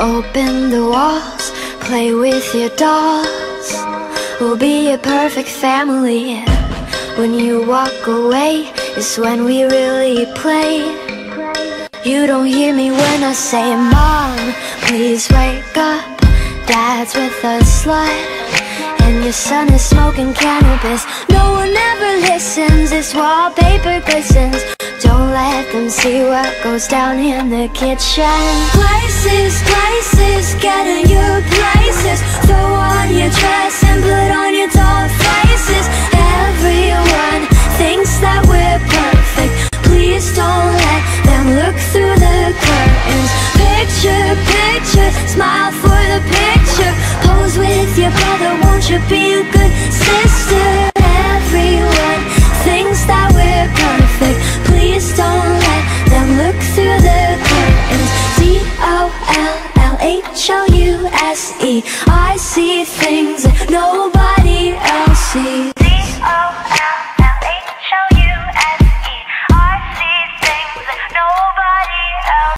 Open the walls, play with your dolls. We'll be a perfect family. When you walk away is when we really play. You don't hear me when I say, Mom, please wake up, Dad's with a slut, and your son is smoking cannabis. No one ever listens, this wallpaper glistens. Don't let them see what goes down in the kitchen. Places, places, get in your places. Throw on your dress and put on your doll faces. Everyone thinks that we're perfect. Please don't let them look through the curtains. Picture, picture, smile for the picture. Pose with your brother, won't you be a good sister? Everyone thinks that we're perfect. Please don't let them look through the curtains. D-O-L-L-H-O-U-S-E